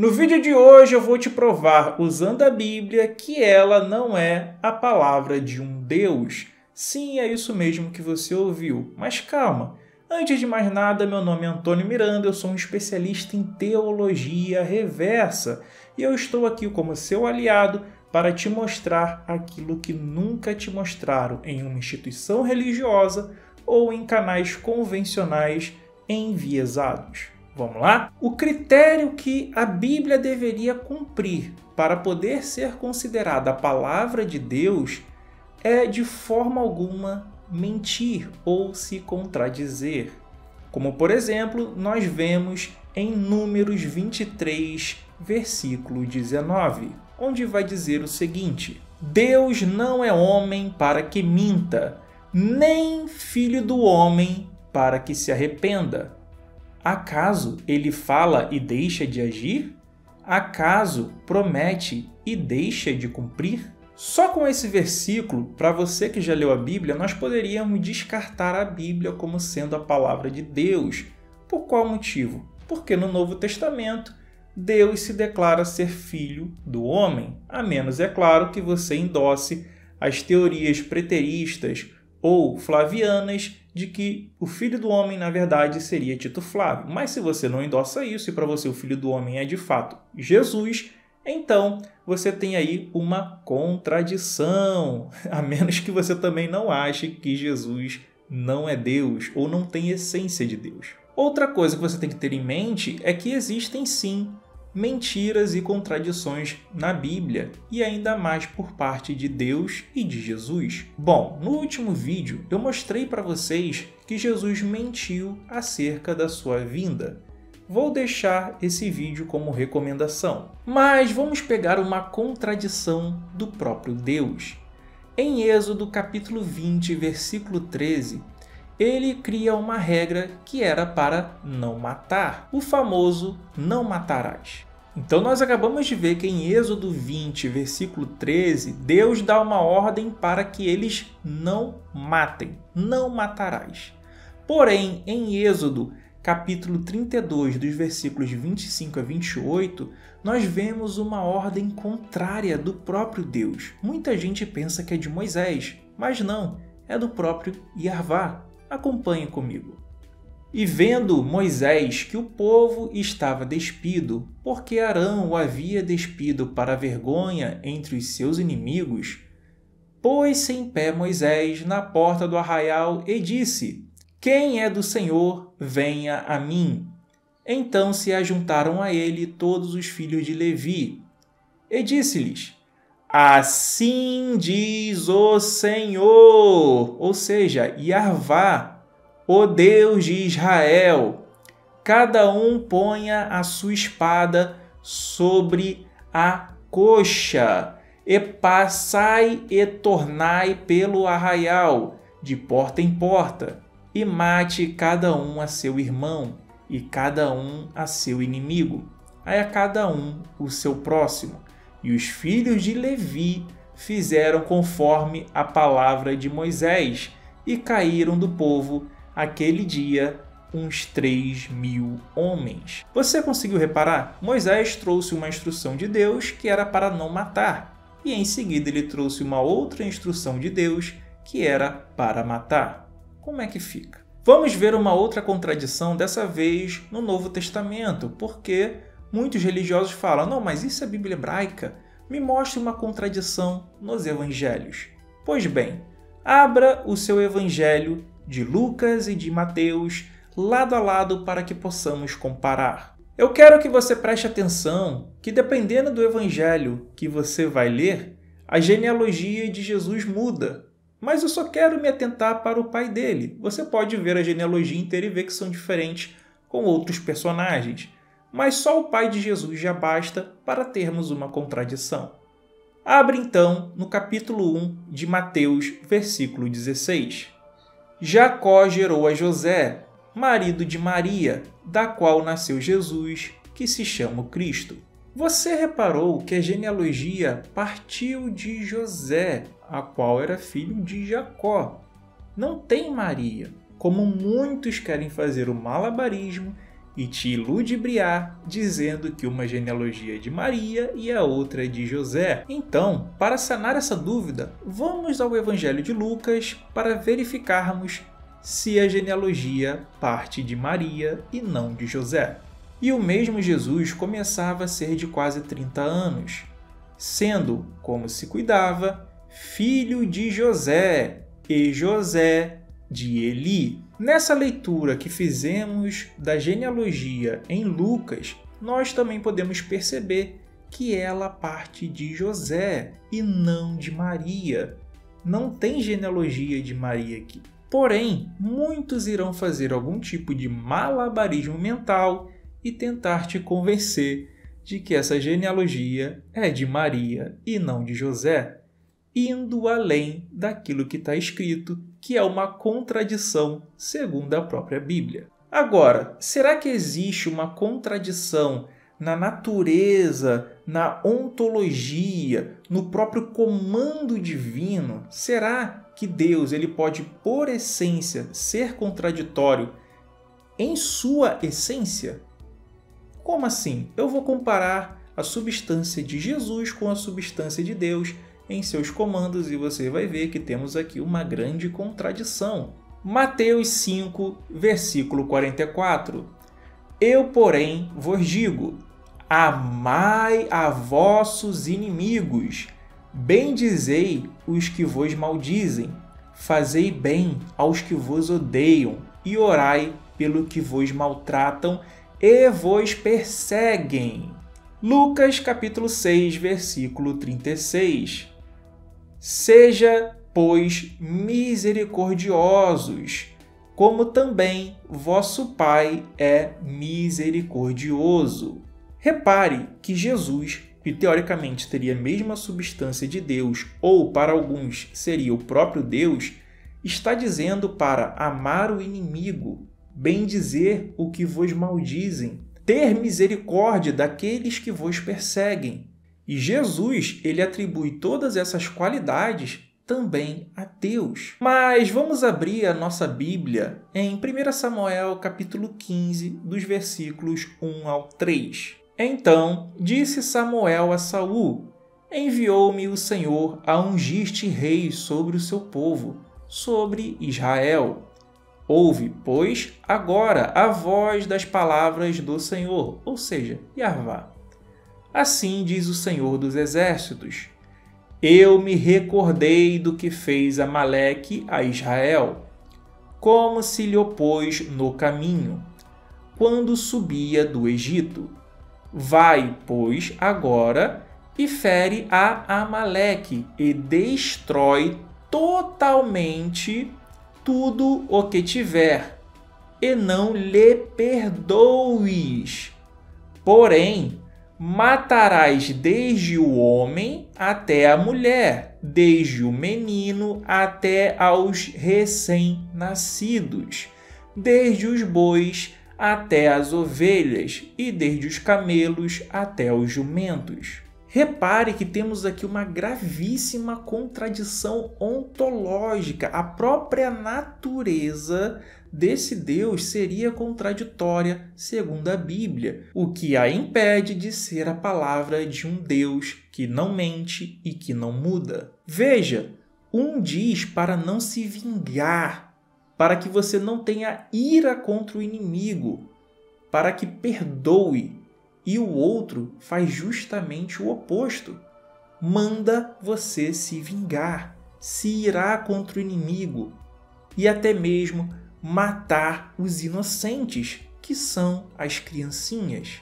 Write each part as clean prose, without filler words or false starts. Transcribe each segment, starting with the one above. No vídeo de hoje eu vou te provar, usando a Bíblia, que ela não é a palavra de um Deus. Sim, é isso mesmo que você ouviu, mas calma. Antes de mais nada, meu nome é Antônio Miranda, eu sou um especialista em teologia reversa e eu estou aqui como seu aliado para te mostrar aquilo que nunca te mostraram em uma instituição religiosa ou em canais convencionais enviesados. Vamos lá? O critério que a Bíblia deveria cumprir para poder ser considerada a palavra de Deus é, de forma alguma, mentir ou se contradizer. Como, por exemplo, nós vemos em Números 23, versículo 19, onde vai dizer o seguinte: Deus não é homem para que minta, nem filho do homem para que se arrependa. Acaso ele fala e deixa de agir? Acaso promete e deixa de cumprir? Só com esse versículo, para você que já leu a Bíblia, nós poderíamos descartar a Bíblia como sendo a palavra de Deus. Por qual motivo? Porque no Novo Testamento, Deus se declara ser filho do homem, a menos, é claro, que você endosse as teorias preteristas ou flavianas de que o filho do homem, na verdade, seria Tito Flávio. Mas se você não endossa isso e para você o filho do homem é, de fato, Jesus, então você tem aí uma contradição, a menos que você também não ache que Jesus não é Deus ou não tem essência de Deus. Outra coisa que você tem que ter em mente é que existem, sim, mentiras e contradições na Bíblia, e ainda mais por parte de Deus e de Jesus. Bom, no último vídeo eu mostrei para vocês que Jesus mentiu acerca da sua vinda. Vou deixar esse vídeo como recomendação. Mas vamos pegar uma contradição do próprio Deus. Em Êxodo capítulo 20, versículo 13, ele cria uma regra que era para não matar, o famoso não matarás. Então nós acabamos de ver que em Êxodo 20, versículo 13, Deus dá uma ordem para que eles não matem, não matarás. Porém, em Êxodo, capítulo 32, dos versículos 25 a 28, nós vemos uma ordem contrária do próprio Deus. Muita gente pensa que é de Moisés, mas não, é do próprio Yahvá. Acompanhe comigo. E vendo Moisés que o povo estava despido, porque Arão o havia despido para vergonha entre os seus inimigos, pôs-se em pé Moisés na porta do arraial e disse: Quem é do Senhor, venha a mim. Então se ajuntaram a ele todos os filhos de Levi. E disse-lhes: Assim diz o Senhor, ou seja, Yahvá, o Deus de Israel, cada um ponha a sua espada sobre a coxa, e passai e tornai pelo arraial, de porta em porta, e mate cada um a seu irmão, e cada um a seu inimigo, aí a cada um o seu próximo. E os filhos de Levi fizeram conforme a palavra de Moisés, e caíram do povo, aquele dia, uns 3.000 homens. Você conseguiu reparar? Moisés trouxe uma instrução de Deus que era para não matar, e em seguida ele trouxe uma outra instrução de Deus que era para matar. Como é que fica? Vamos ver uma outra contradição, dessa vez no Novo Testamento, porque muitos religiosos falam: não, mas isso é Bíblia hebraica, me mostre uma contradição nos evangelhos. Pois bem, abra o seu evangelho de Lucas e de Mateus lado a lado para que possamos comparar. Eu quero que você preste atenção que, dependendo do evangelho que você vai ler, a genealogia de Jesus muda. Mas eu só quero me atentar para o pai dele. Você pode ver a genealogia inteira e ver que são diferentes com outros personagens. Mas só o pai de Jesus já basta para termos uma contradição. Abre então no capítulo 1 de Mateus, versículo 16. Jacó gerou a José, marido de Maria, da qual nasceu Jesus, que se chama Cristo. Você reparou que a genealogia partiu de José, a qual era filho de Jacó. Não tem Maria, como muitos querem fazer o malabarismo e te ludibriar, dizendo que uma genealogia é de Maria e a outra é de José. Então, para sanar essa dúvida, vamos ao Evangelho de Lucas para verificarmos se a genealogia parte de Maria e não de José. E o mesmo Jesus começava a ser de quase 30 anos, sendo, como se cuidava, filho de José e José de Eli. Nessa leitura que fizemos da genealogia em Lucas, nós também podemos perceber que ela parte de José e não de Maria. Não tem genealogia de Maria aqui. Porém, muitos irão fazer algum tipo de malabarismo mental e tentar te convencer de que essa genealogia é de Maria e não de José, indo além daquilo que está escrito, que é uma contradição segundo a própria Bíblia. Agora, será que existe uma contradição na natureza, na ontologia, no próprio comando divino? Será que Deus, ele pode, por essência, ser contraditório em sua essência? Como assim? Eu vou comparar a substância de Jesus com a substância de Deus em seus comandos, e você vai ver que temos aqui uma grande contradição. Mateus 5, versículo 44. Eu, porém, vos digo, amai a vossos inimigos, bendizei os que vos maldizem, fazei bem aos que vos odeiam, e orai pelo que vos maltratam e vos perseguem. Lucas capítulo 6, versículo 36. Seja, pois, misericordiosos, como também vosso Pai é misericordioso. Repare que Jesus, que teoricamente teria a mesma substância de Deus, ou para alguns seria o próprio Deus, está dizendo para amar o inimigo, bendizer o que vos maldizem, ter misericórdia daqueles que vos perseguem. E Jesus, ele atribui todas essas qualidades também a Deus. Mas vamos abrir a nossa Bíblia em 1 Samuel capítulo 15, dos versículos 1 ao 3. Então disse Samuel a Saul, enviou-me o Senhor a ungir-te rei sobre o seu povo, sobre Israel. Ouve, pois, agora a voz das palavras do Senhor, ou seja, Yahvá. Assim diz o Senhor dos Exércitos, eu me recordei do que fez Amaleque a Israel, como se lhe opôs no caminho, quando subia do Egito. Vai, pois, agora e fere a Amaleque e destrói totalmente tudo o que tiver, e não lhe perdoes. Porém, matarás desde o homem até a mulher, desde o menino até aos recém-nascidos, desde os bois até as ovelhas e desde os camelos até os jumentos. Repare que temos aqui uma gravíssima contradição ontológica. A própria natureza desse Deus seria contraditória segundo a Bíblia, o que a impede de ser a palavra de um Deus que não mente e que não muda. Veja, um diz para não se vingar, para que você não tenha ira contra o inimigo, para que perdoe. E o outro faz justamente o oposto, manda você se vingar, se irar contra o inimigo e até mesmo matar os inocentes, que são as criancinhas.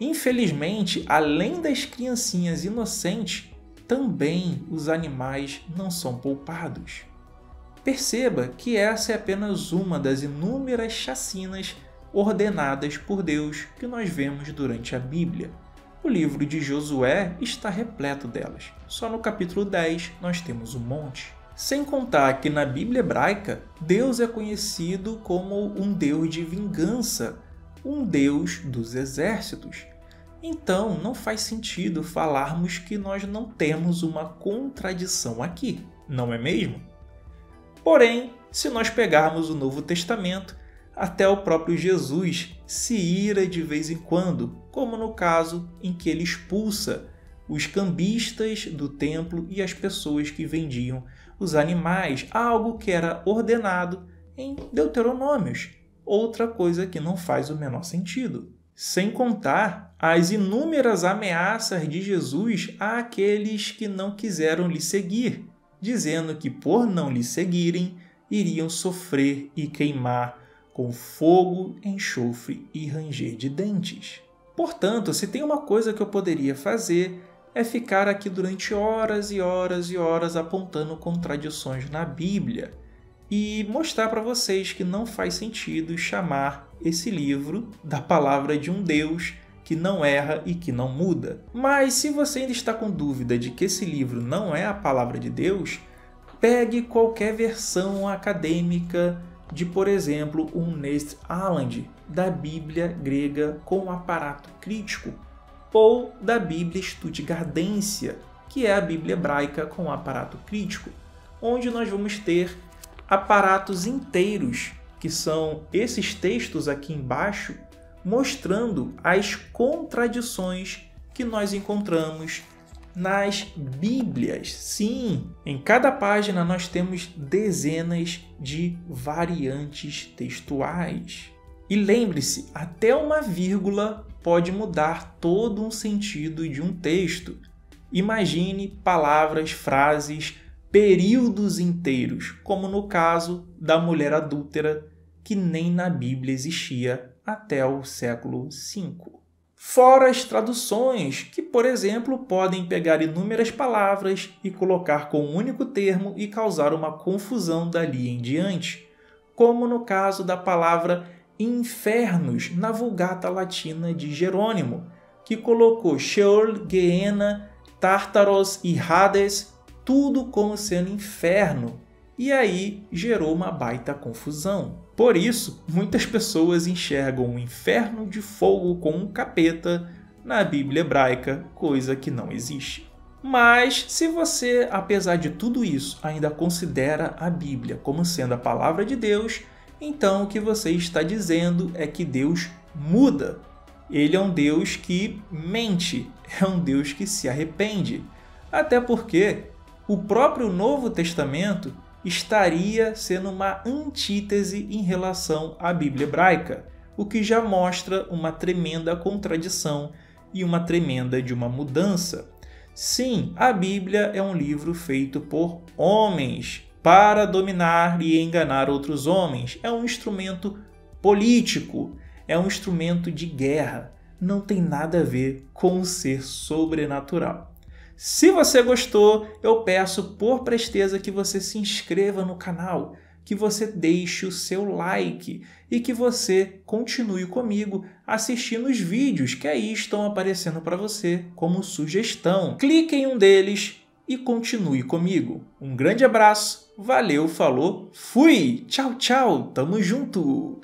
Infelizmente, além das criancinhas inocentes, também os animais não são poupados. Perceba que essa é apenas uma das inúmeras chacinas ordenadas por Deus que nós vemos durante a Bíblia. O livro de Josué está repleto delas. Só no capítulo 10 nós temos um monte. Sem contar que na Bíblia hebraica, Deus é conhecido como um Deus de vingança, um Deus dos exércitos. Então não faz sentido falarmos que nós não temos uma contradição aqui, não é mesmo? Porém, se nós pegarmos o Novo Testamento, até o próprio Jesus se ira de vez em quando, como no caso em que ele expulsa os cambistas do templo e as pessoas que vendiam os animais, algo que era ordenado em Deuteronômios, outra coisa que não faz o menor sentido. Sem contar as inúmeras ameaças de Jesus àqueles que não quiseram lhe seguir, dizendo que por não lhe seguirem, iriam sofrer e queimar com fogo, enxofre e ranger de dentes. Portanto, se tem uma coisa que eu poderia fazer, é ficar aqui durante horas e horas e horas apontando contradições na Bíblia e mostrar para vocês que não faz sentido chamar esse livro da palavra de um Deus que não erra e que não muda. Mas se você ainda está com dúvida de que esse livro não é a palavra de Deus, pegue qualquer versão acadêmica de, por exemplo, um Nestle-Aland da Bíblia grega com aparato crítico, ou da Bíblia Stuttgartensia, que é a Bíblia hebraica com aparato crítico, onde nós vamos ter aparatos inteiros, que são esses textos aqui embaixo, mostrando as contradições que nós encontramos nas Bíblias. Sim, em cada página nós temos dezenas de variantes textuais. E lembre-se, até uma vírgula pode mudar todo um sentido de um texto. Imagine palavras, frases, períodos inteiros, como no caso da mulher adúltera, que nem na Bíblia existia até o século V. Fora as traduções, que, por exemplo, podem pegar inúmeras palavras e colocar com um único termo e causar uma confusão dali em diante, como no caso da palavra infernos na Vulgata Latina de Jerônimo, que colocou Sheol, Geena, Tartaros e Hades, tudo como sendo inferno, e aí gerou uma baita confusão. Por isso, muitas pessoas enxergam um inferno de fogo com um capeta na Bíblia hebraica, coisa que não existe. Mas, se você, apesar de tudo isso, ainda considera a Bíblia como sendo a palavra de Deus, então o que você está dizendo é que Deus muda. Ele é um Deus que mente, é um Deus que se arrepende. Até porque o próprio Novo Testamento estaria sendo uma antítese em relação à Bíblia hebraica, o que já mostra uma tremenda contradição e uma tremenda de uma mudança. Sim, a Bíblia é um livro feito por homens, para dominar e enganar outros homens. É um instrumento político, é um instrumento de guerra. Não tem nada a ver com um ser sobrenatural. Se você gostou, eu peço por presteza que você se inscreva no canal, que você deixe o seu like e que você continue comigo assistindo os vídeos que aí estão aparecendo para você como sugestão. Clique em um deles e continue comigo. Um grande abraço, valeu, falou, fui! Tchau, tchau, tamo junto!